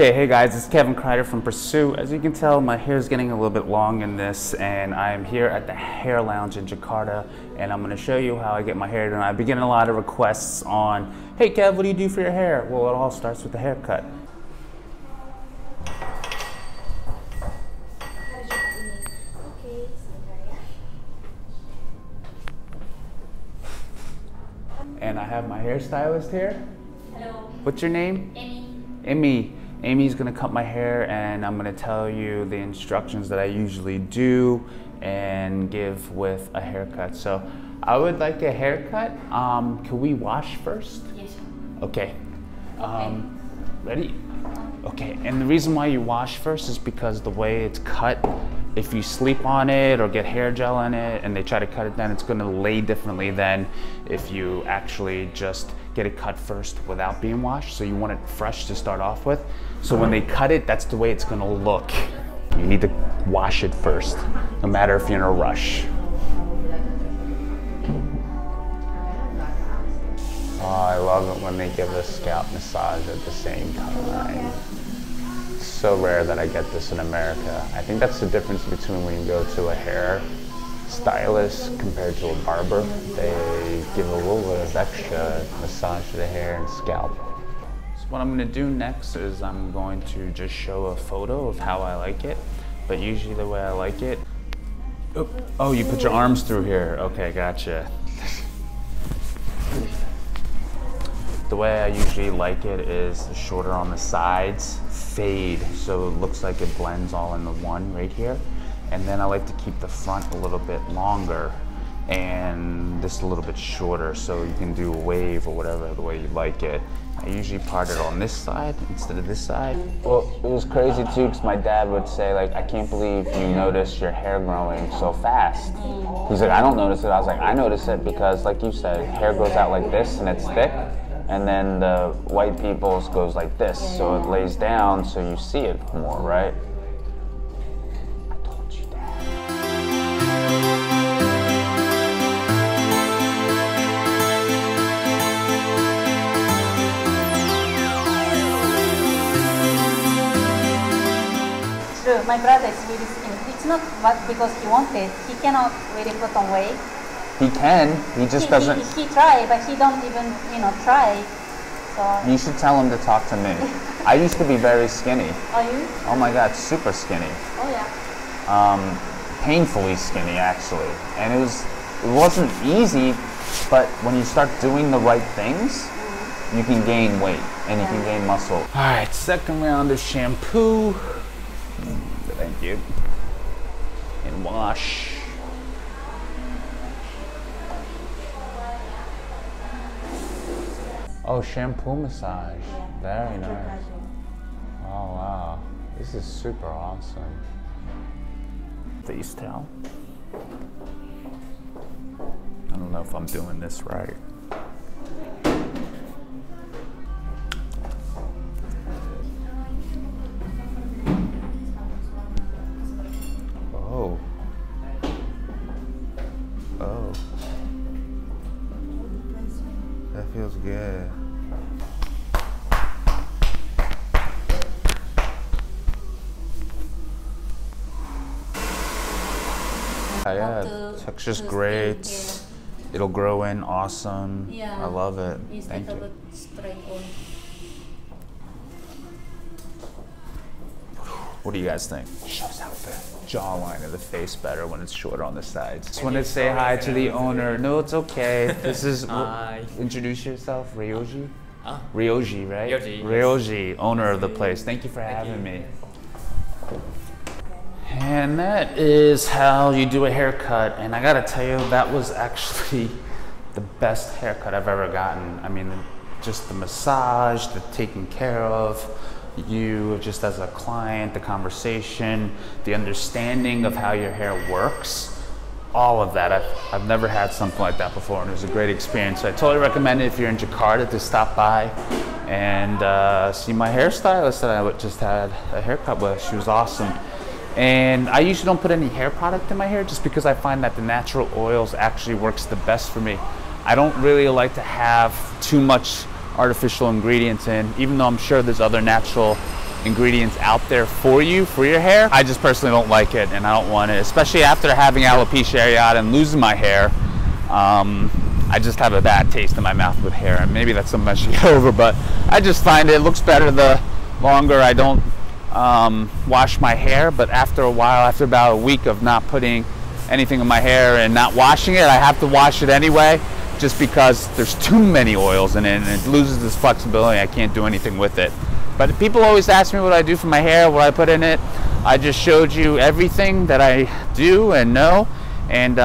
Okay, hey guys, it's Kevin Kreider from Pursue. As you can tell, my hair is getting a little bit long in this, and I am here at the Hair Lounge in Jakarta, and I'm going to show you how I get my hair done. I've been getting a lot of requests on, hey Kev, what do you do for your hair? Well, it all starts with the haircut. And I have my hairstylist here. Hello. What's your name? Amy. Amy's gonna cut my hair, and I'm gonna tell you the instructions that I usually do and give with a haircut. So I would like a haircut. Can we wash first? Yes. Okay. Ready? Okay, and the reason why you wash first is because the way it's cut, if you sleep on it or get hair gel on it and they try to cut it down, it's gonna lay differently than if you actually just get it cut first without being washed. So you want it fresh to start off with. So when they cut it, that's the way it's gonna look. You need to wash it first, no matter if you're in a rush. Oh, I love it when they give a scalp massage at the same time. It's so rare that I get this in America. I think that's the difference between when you go to a hair stylist compared to a barber. They give a little bit of extra massage to the hair and scalp. So what I'm going to do next is I'm going to just show a photo of how I like it, but usually the way I like it. Oh, you put your arms through here. Okay, gotcha. The way I usually like it is shorter on the sides, fade, so it looks like it blends all into one right here. And then I like to keep the front a little bit longer and just a little bit shorter, so you can do a wave or whatever the way you like it. I usually part it on this side instead of this side. Well, it was crazy too, because my dad would say, like, I can't believe you notice your hair growing so fast. He's like, I don't notice it. I was like, I notice it because, like you said, hair grows out like this and it's thick. And then the white people's goes like this, so it lays down so you see it more, right? I told you that. True, my brother is really skinny. It's not what because he wanted. He cannot really put on weight. He can, he just doesn't. He try, but he don't even, you know, try. So. You should tell him to talk to me. I used to be very skinny. Are you? Oh my God, super skinny. Oh yeah. Painfully skinny, actually. And it wasn't easy, but when you start doing the right things, you can gain weight and you can gain muscle. All right, second round of shampoo. Thank you. And wash. Oh, shampoo massage. Yeah. Very nice. Oh, wow. This is super awesome. Please tell. I don't know if I'm doing this right. Oh. Oh. That feels good. Yeah, texture's great. Yeah. It'll grow in awesome. Yeah. I love it. Thank you. What do you guys think? Shows out the jawline of the face better when it's shorter on the sides. Just want to say hi to the owner. No, it's okay. This is introduce yourself, Ryoji. Ryoji, right? Ryoji, owner of the place. Thank you for having me. And that is how you do a haircut. And I gotta tell you, that was actually the best haircut I've ever gotten. I mean, just the massage, the taking care of you just as a client, the conversation, the understanding of how your hair works, all of that. I've never had something like that before, and it was a great experience. So I totally recommend it if you're in Jakarta to stop by and see my hairstylist that I just had a haircut with. She was awesome. And I usually don't put any hair product in my hair just because I find that the natural oils actually works the best for me. I don't really like to have too much artificial ingredients in, even though I'm sure there's other natural ingredients out there for you, for your hair. I just personally don't like it and I don't want it, especially after having alopecia areata and losing my hair. I just have a bad taste in my mouth with hair, and maybe that's something I should get over, but I just find it looks better the longer I don't wash my hair. But after a while, after about a week of not putting anything in my hair and not washing it, I have to wash it anyway just because there's too many oils in it and it loses this flexibility. I can't do anything with it. But people always ask me what I do for my hair, what I put in it. I just showed you everything that I do and know, and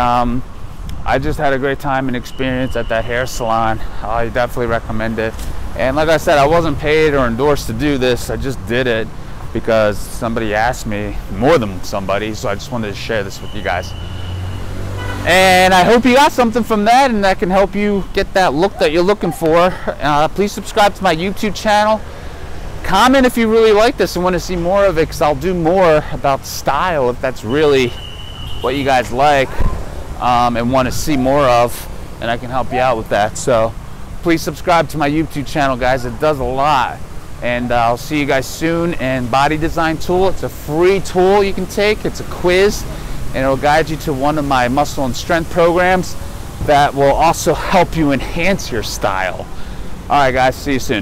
I just had a great time and experience at that hair salon. I definitely recommend it. And like I said, I wasn't paid or endorsed to do this. I just did it because somebody asked me, more than somebody, so I just wanted to share this with you guys. And I hope you got something from that and that can help you get that look that you're looking for. Please subscribe to my YouTube channel. Comment if you really like this and want to see more of it, because I'll do more about style if that's really what you guys like and want to see more of, and I can help you out with that. So please subscribe to my YouTube channel, guys. It does a lot. And I'll see you guys soon. And Body Design Tool, it's a free tool you can take. It's a quiz, and it'll guide you to one of my muscle and strength programs that will also help you enhance your style. All right, guys, see you soon.